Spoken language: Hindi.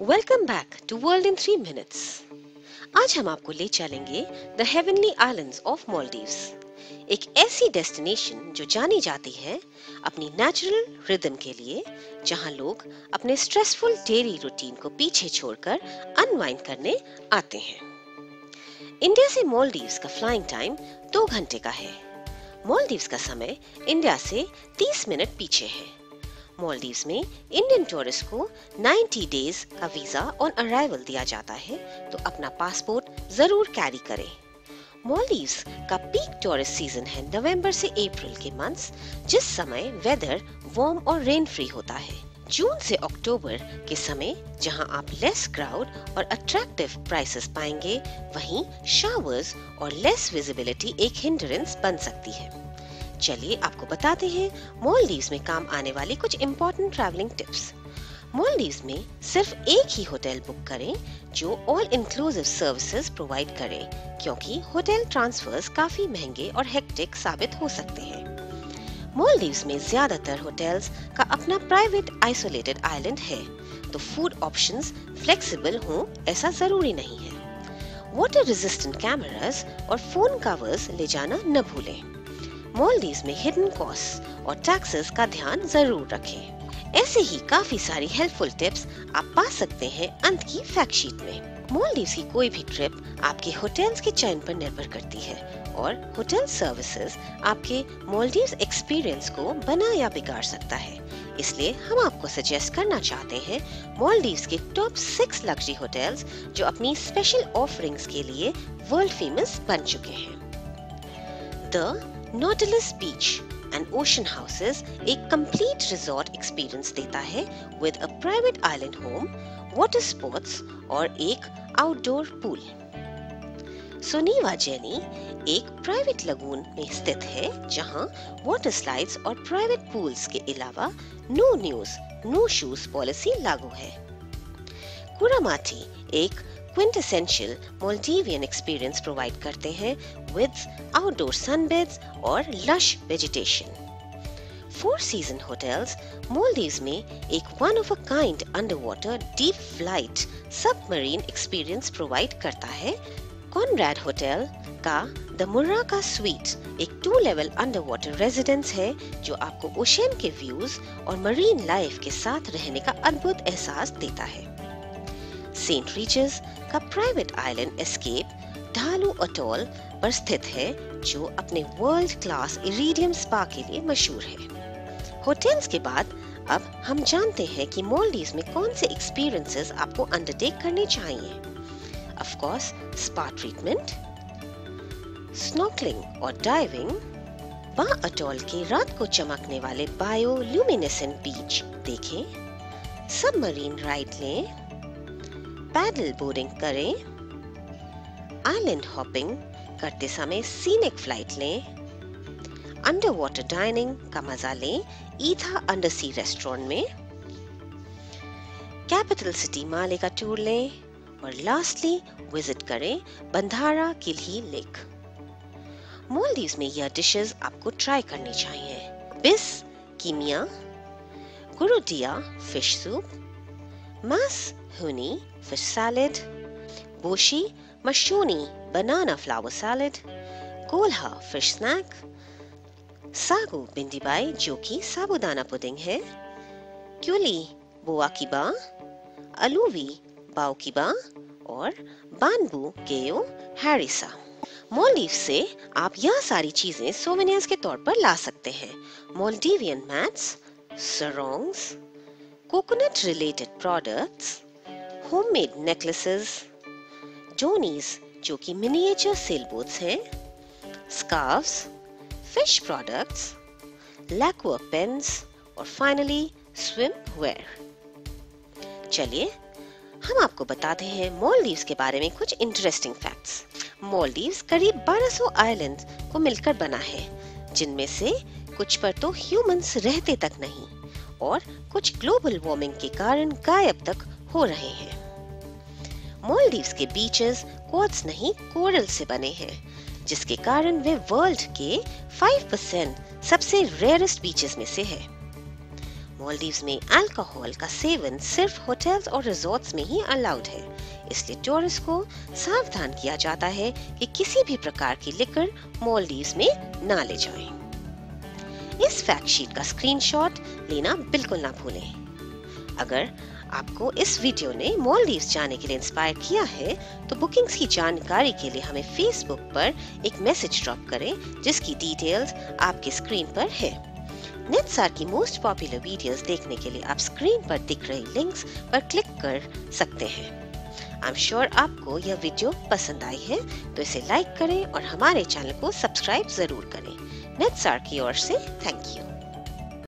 Welcome back to world in 3 minutes. आज हम आपको ले चलेंगे the heavenly islands of Maldives, एक ऐसी डेस्टिनेशन जो जानी जाती है अपनी नेचुरल रिदम के लिए, जहां लोग अपने स्ट्रेसफुल डेली रूटीन को पीछे छोड़कर अनवाइंड करने आते हैं। इंडिया से मालदीव्स का फ्लाइंग टाइम 2 घंटे का है। मालदीव्स का समय इंडिया से 30 मिनट पीछे है। मालदीव्स में इंडियन टूरिस्ट को 90 डेज का वीजा ऑन अराइवल दिया जाता है, तो अपना पासपोर्ट जरूर कैरी करें। मालदीव्स का पीक टूरिस्ट सीजन है नवंबर से अप्रैल के मंथ्स, जिस समय वेदर वार्म और रेन फ्री होता है। जून से अक्टूबर के समय जहां आप लेस क्राउड और अट्रैक्टिव प्राइसेस पाएंगे, वहीं शावर्स और लेस विजिबिलिटी एक हिंड्रेंस बन सकती है। चलिए आपको बताते हैं मालदीव्स में काम आने वाली कुछ इम्पोर्टेंट ट्रैवलिंग टिप्स। मालदीव्स में सिर्फ एक ही होटल बुक करें जो ऑल इंक्लूसिव सर्विसेज प्रोवाइड करे, क्योंकि होटल ट्रांसफर्स काफी महंगे और हेक्टिक साबित हो सकते हैं। मालदीव्स में ज्यादातर होटल्स का अपना प्राइवेट आइसोलेटेड आइलैंड है, तो फूड ऑप्शंस फ्लेक्सिबल हों ऐसा जरूरी नहीं है। वाटर रेजिस्टेंट कैमरास और फोन कवर्स ले जाना न भूलें। मालदीव्स में हिडन कॉस्ट और टैक्सेस का ध्यान जरूर रखें। ऐसे ही काफी सारी हेल्पफुल टिप्स आप पा सकते हैं अंत की फैक्ट शीट में। मालदीव्स की कोई भी ट्रिप आपके होटल्स के चयन पर निर्भर करती है, और होटल सर्विसेज आपके मालदीव्स एक्सपीरियंस को बना या बिगाड़ सकता है। इसलिए हम आपको सजेस्ट करना चाहते हैं मालदीव्स के टॉप 6 लग्जरी होटल्स जो अपनी स्पेशल ऑफरिंग्स के लिए वर्ल्ड फेमस बन चुके हैं। The Nautilus Beach and Ocean Houses एक complete resort experience देता है with a private island home, water sports और एक outdoor pool। सोनीवा जैनी एक private lagoon में स्थित है, जहां water slides और private pools के अलावा no news, no shoes policy लागू है। कुरामाथी एक क्विंटेसेंशियल मालदीवियन एक्सपीरियंस प्रोवाइड करते हैं विद आउटडोर सनबेड्स और lush vegetation. Four season hotels Maldives में एक one of a kind underwater deep flight submarine experience provide करता है। कॉनराड होटल का द मुराका स्वीट एक 2 लेवल अंडरवाटर रेजिडेंस है, जो आपको ओशन के व्यूज और मरीन लाइफ के साथ रहने का अद्भुत एहसास देता है। सेंट रिजिस का private island escape Dhaalu atoll पर स्थित है, जो अपने वर्ल्ड क्लास इरिडियम स्पा के लिए मशहूर है। होटल्स के बाद अब हम जानते हैं कि मालदीव्स में कौन से एक्सपीरियंसेस आपको अंडरटेक करने चाहिए। Of course spa treatment, snorkelling और डाइविंग, बा अटोल के रात को चमकने वाले बायोल्यूमिनेसेंट बीच देखें, सबमरीन राइड लें, पैडल बोर्डिंग करें, आइलैंड हॉपिंग करते समय सीनिक फ्लाइट लें, अंडर वाटर डाइनिंग का मजा लें ईथा अंडर सी रेस्टोरेंट में, कैपिटल सिटी माले का टूर लें, और लास्टली विजिट करें बंधारा किली लेक। मालदीव्स में यह डिशेस आपको ट्राई करनी चाहिए: बिस कीमिया, गुरुडिया फिश सूप, मास huni fish salad, बोशी mashuni banana flower salad, कोल्हा फिश स्नैक, सागो बिंदीबाई जो कि साबुदाना पुडिंग है, क्यूली बोआकीबा, अलूवी बाओकीबा और बानबू गेयो हैरिसा। मालदीव से आप यह सारी चीजें सोवेनियर्स के तौर पर ला सकते हैं: Maldivian mats, sarongs, coconut related products, homemade necklaces, dhonis जो कि मिनिएचर सेल बोट्स हैं, scarfs, fish products, lacquer pens और फाइनली स्विम वेयर। चलिए हम आपको बताते हैं मालदीव्स के बारे में कुछ इंटरेस्टिंग फैक्ट्स। मालदीव्स करीब 1200 आइलैंड्स को मिलकर बना है, जिनमें से कुछ पर तो ह्यूमंस रहते तक नहीं और कुछ ग्लोबल वार्मिंग के कारण गायब तक हो रहे हैं। मालदीव्स के बीचेस क्वार्ट्स नहीं कोरल से बने हैं, जिसके कारण वे वर्ल्ड के 5% सबसे रेयरेस्ट बीचेस में से है। मालदीव्स में अल्कोहल का सेवन सिर्फ होटल्स और रिजॉर्ट्स में ही अलाउड है, इसलिए टूरिस्ट को सावधान किया जाता है कि किसी भी प्रकार की लिकर मालदीव्स में ना ले जाएं। इस फैक्ट शीट का स्क्रीनशॉट लेना बिल्कुल ना भूलें। अगर आपको इस वीडियो ने मालदीव्स जाने के लिए इंस्पायर किया है तो बुकिंग्स की जानकारी के लिए हमें फेसबुक पर एक मैसेज ड्रॉप करें जिसकी डिटेल्स आपके स्क्रीन पर है। नेटसार की मोस्ट पॉपुलर वीडियोस देखने के लिए आप स्क्रीन पर दिख रही लिंक्स पर क्लिक कर सकते हैं। आई एम श्योर आपको यह वीडियो पसंद आई है तो इसे लाइक करें और हमारे चैनल को सब्सक्राइब जरूर करें। नेटसार की ओर से थैंक यू।